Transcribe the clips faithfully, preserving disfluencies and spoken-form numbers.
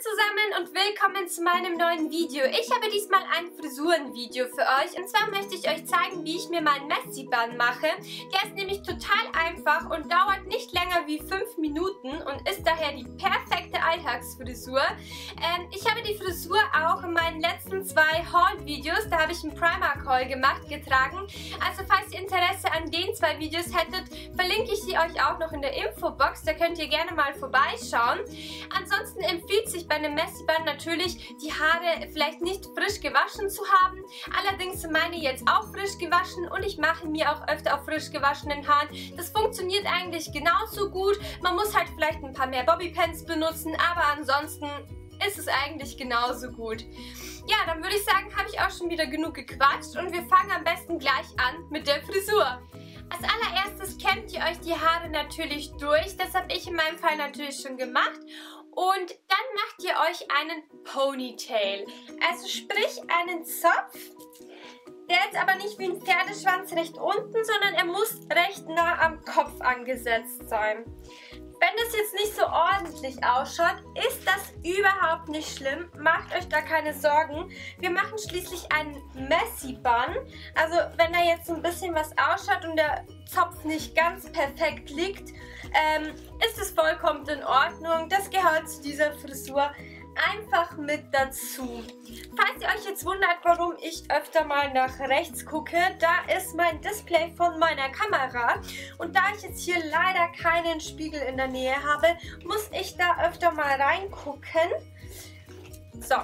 zusammen und willkommen zu meinem neuen Video. Ich habe diesmal ein Frisurenvideo für euch und zwar möchte ich euch zeigen, wie ich mir meinen Messi-Bun mache. Der ist nämlich total einfach und dauert nicht länger wie fünf Minuten und ist daher die perfekte Alltagsfrisur. Ähm, ich habe die Frisur auch in meinen letzten zwei Haul-Videos, da habe ich einen Primark-Haul gemacht, getragen. Also falls ihr Interesse an den zwei Videos hättet, verlinke ich sie euch auch noch in der Infobox, da könnt ihr gerne mal vorbeischauen. Ansonsten empfiehlt sich bei einem Messi-Bun natürlich, die Haare vielleicht nicht frisch gewaschen zu haben. Allerdings sind meine jetzt auch frisch gewaschen und ich mache mir auch öfter auf frisch gewaschenen Haaren. Das funktioniert eigentlich genauso gut. Man muss halt vielleicht ein paar mehr Bobbypins benutzen, aber ansonsten ist es eigentlich genauso gut. Ja, dann würde ich sagen, habe ich auch schon wieder genug gequatscht und wir fangen am besten gleich an mit der Frisur. Als allererstes kämmt ihr euch die Haare natürlich durch. Das habe ich in meinem Fall natürlich schon gemacht. Und dann macht ihr euch einen Ponytail, also sprich einen Zopf, der jetzt aber nicht wie ein Pferdeschwanz recht unten, sondern er muss recht nah am Kopf angesetzt sein. Wenn das jetzt nicht so ordentlich ausschaut, ist das überhaupt nicht schlimm. Macht euch da keine Sorgen. Wir machen schließlich einen Messi-Bun. Also wenn da jetzt so ein bisschen was ausschaut und der Zopf nicht ganz perfekt liegt, ähm, ist es vollkommen in Ordnung. Das gehört zu dieser Frisur einfach mit dazu. Falls ihr euch jetzt wundert, warum ich öfter mal nach rechts gucke, da ist mein Display von meiner Kamera und da ich jetzt hier leider keinen Spiegel in der Nähe habe, muss ich da öfter mal reingucken. So,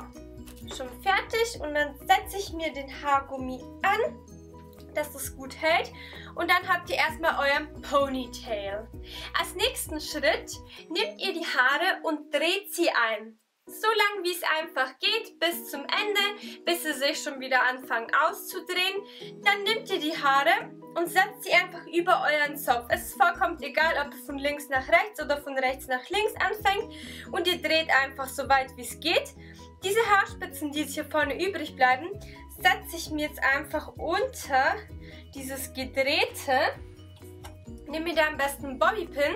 schon fertig und dann setze ich mir den Haargummi an, dass das gut hält und dann habt ihr erstmal euren Ponytail. Als nächsten Schritt nehmt ihr die Haare und dreht sie ein. So lange wie es einfach geht, bis zum Ende, bis sie sich schon wieder anfangen auszudrehen. Dann nehmt ihr die Haare und setzt sie einfach über euren Zopf. Es ist vollkommen egal, ob ihr von links nach rechts oder von rechts nach links anfängt. Und ihr dreht einfach so weit wie es geht. Diese Haarspitzen, die jetzt hier vorne übrig bleiben, setze ich mir jetzt einfach unter dieses Gedrehte. Nehme mir da am besten einen Bobbypin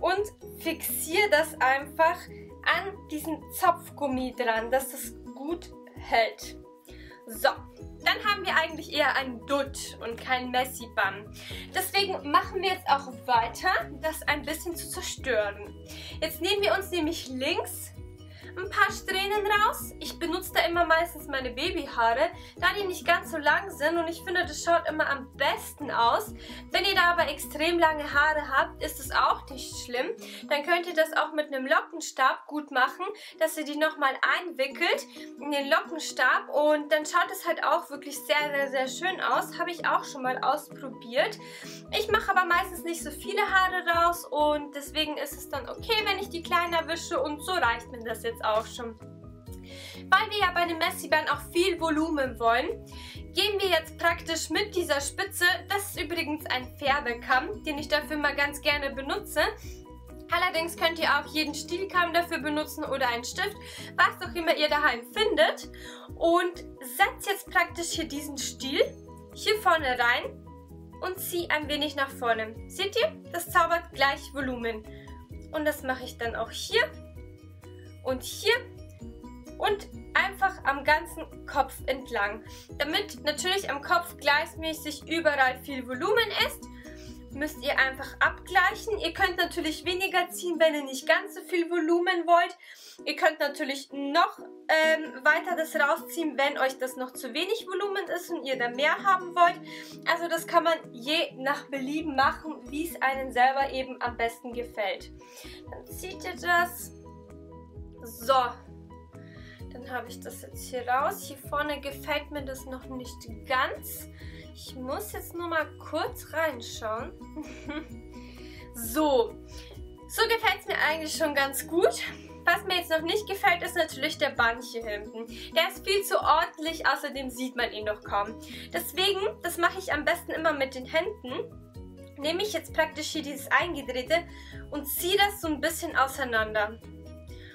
und fixiere das einfach an diesen Zopfgummi dran, dass das gut hält. So, dann haben wir eigentlich eher einen Dutt und keinen Messi-Bun. Deswegen machen wir jetzt auch weiter, das ein bisschen zu zerstören. Jetzt nehmen wir uns nämlich links ein paar Strähnen raus. Ich benutze da immer meistens meine Babyhaare, da die nicht ganz so lang sind und ich finde, das schaut immer am besten aus. Wenn ihr da aber extrem lange Haare habt, ist es auch nicht schlimm. Dann könnt ihr das auch mit einem Lockenstab gut machen, dass ihr die nochmal einwickelt in den Lockenstab und dann schaut es halt auch wirklich sehr, sehr, sehr schön aus. Habe ich auch schon mal ausprobiert. Ich mache aber meistens nicht so viele Haare raus und deswegen ist es dann okay, wenn ich die kleinen erwische und so reicht mir das jetzt auch schon. Weil wir ja bei dem Messi-Bun auch viel Volumen wollen, gehen wir jetzt praktisch mit dieser Spitze, das ist übrigens ein Färbekamm, den ich dafür mal ganz gerne benutze. Allerdings könnt ihr auch jeden Stielkamm dafür benutzen oder einen Stift, was auch immer ihr daheim findet. Und setzt jetzt praktisch hier diesen Stiel hier vorne rein und ziehe ein wenig nach vorne. Seht ihr? Das zaubert gleich Volumen. Und das mache ich dann auch hier und hier und einfach am ganzen Kopf entlang. Damit natürlich am Kopf gleichmäßig überall viel Volumen ist, müsst ihr einfach abgleichen. Ihr könnt natürlich weniger ziehen, wenn ihr nicht ganz so viel Volumen wollt. Ihr könnt natürlich noch ähm, weiter das rausziehen, wenn euch das noch zu wenig Volumen ist und ihr da mehr haben wollt. Also das kann man je nach Belieben machen, wie es einem selber eben am besten gefällt. Dann zieht ihr das. So, dann habe ich das jetzt hier raus. Hier vorne gefällt mir das noch nicht ganz. Ich muss jetzt nur mal kurz reinschauen. So, so gefällt es mir eigentlich schon ganz gut. Was mir jetzt noch nicht gefällt, ist natürlich der Bun hier hinten. Der ist viel zu ordentlich, außerdem sieht man ihn noch kaum. Deswegen, das mache ich am besten immer mit den Händen, nehme ich jetzt praktisch hier dieses Eingedrehte und ziehe das so ein bisschen auseinander.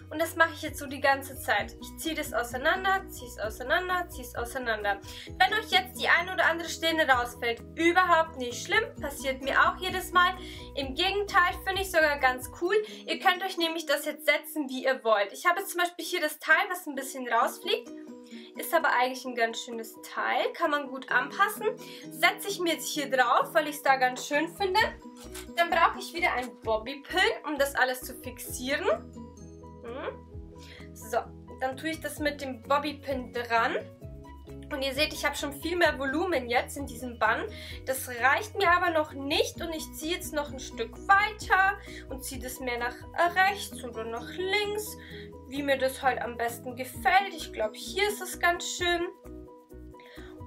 Und das mache ich jetzt so die ganze Zeit. Ich ziehe das auseinander, ziehe es auseinander, ziehe es auseinander. Wenn euch jetzt die eine oder andere Strähne rausfällt, überhaupt nicht schlimm. Passiert mir auch jedes Mal. Im Gegenteil, finde ich sogar ganz cool. Ihr könnt euch nämlich das jetzt setzen, wie ihr wollt. Ich habe jetzt zum Beispiel hier das Teil, was ein bisschen rausfliegt. Ist aber eigentlich ein ganz schönes Teil, kann man gut anpassen. Setze ich mir jetzt hier drauf, weil ich es da ganz schön finde. Dann brauche ich wieder einen Bobby-Pin, um das alles zu fixieren. So, dann tue ich das mit dem Bobby-Pin dran. Und ihr seht, ich habe schon viel mehr Volumen jetzt in diesem Bann. Das reicht mir aber noch nicht und ich ziehe jetzt noch ein Stück weiter und ziehe das mehr nach rechts oder nach links, wie mir das halt am besten gefällt. Ich glaube, hier ist es ganz schön.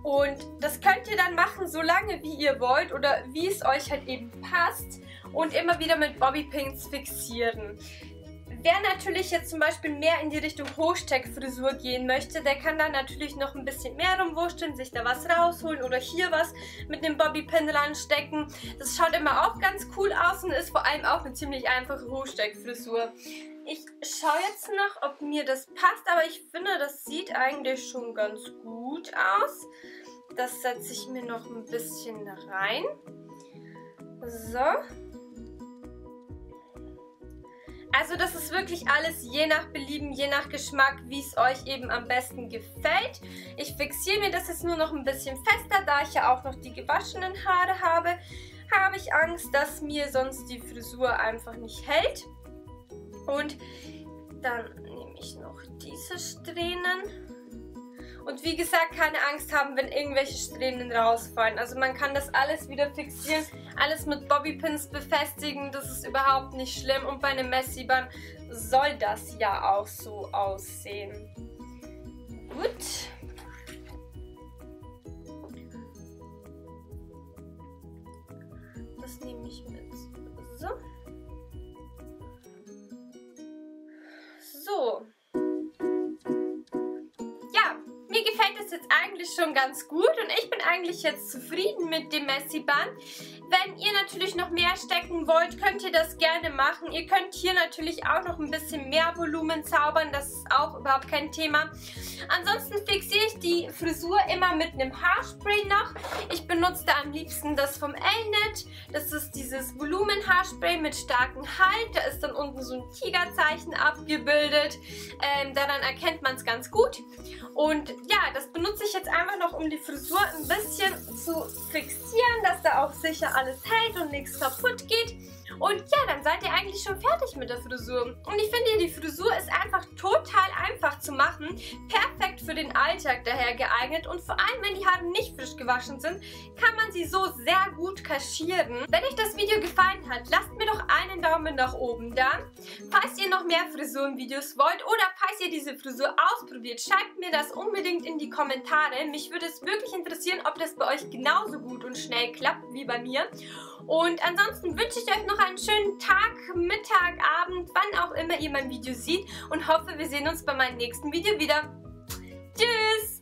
Und das könnt ihr dann machen, so lange wie ihr wollt oder wie es euch halt eben passt und immer wieder mit Bobbypins fixieren. Wer natürlich jetzt zum Beispiel mehr in die Richtung Hochtech-Frisur gehen möchte, der kann da natürlich noch ein bisschen mehr rumwurschteln, sich da was rausholen oder hier was mit dem Bobbypin ranstecken. Das schaut immer auch ganz cool aus und ist vor allem auch eine ziemlich einfache Hochtech-Frisur. Ich schaue jetzt noch, ob mir das passt, aber ich finde, das sieht eigentlich schon ganz gut aus. Das setze ich mir noch ein bisschen rein. So. Also das ist wirklich alles je nach Belieben, je nach Geschmack, wie es euch eben am besten gefällt. Ich fixiere mir das jetzt nur noch ein bisschen fester, da ich ja auch noch die gewaschenen Haare habe, habe ich Angst, dass mir sonst die Frisur einfach nicht hält. Und dann nehme ich noch diese Strähnen. Und wie gesagt, keine Angst haben, wenn irgendwelche Strähnen rausfallen. Also man kann das alles wieder fixieren, alles mit Bobbypins befestigen. Das ist überhaupt nicht schlimm. Und bei einem Messy-Bann soll das ja auch so aussehen. Gut. Das nehme ich mit. So. So. Jetzt eigentlich schon ganz gut und ich bin eigentlich jetzt zufrieden mit dem Messy-Bann. Wenn ihr natürlich noch mehr stecken wollt, könnt ihr das gerne machen. Ihr könnt hier natürlich auch noch ein bisschen mehr Volumen zaubern, das ist auch überhaupt kein Thema. Ansonsten fixiere ich die Frisur immer mit einem Haarspray noch. Ich benutze da am liebsten das vom Elnet. Das ist dieses Volumen-Haarspray mit starkem Halt. Da ist dann unten so ein Tigerzeichen abgebildet. Ähm, daran erkennt man es ganz gut. Und ja, das benutze ich jetzt einfach noch, um die Frisur ein bisschen zu fixieren, dass da auch sicher alles hält und nichts kaputt geht. Und ja, dann seid ihr eigentlich schon fertig mit der Frisur. Und ich finde, die Frisur ist einfach total einfach zu machen, perfekt für den Alltag daher geeignet. Und vor allem, wenn die Haare nicht frisch gewaschen sind, kann man sie so sehr gut kaschieren. Wenn euch das Video gefallen hat, lasst mir doch einen Daumen nach oben da. Falls ihr noch mehr Frisurenvideos wollt oder falls ihr diese Frisur ausprobiert, schreibt mir das unbedingt in die Kommentare. Mich würde es wirklich interessieren, ob das bei euch genauso gut und schnell klappt wie bei mir. Und ansonsten wünsche ich euch noch einen schönen Tag, Mittag, Abend, wann auch immer ihr mein Video seht und hoffe, wir sehen uns bei meinem nächsten Video wieder. Tschüss!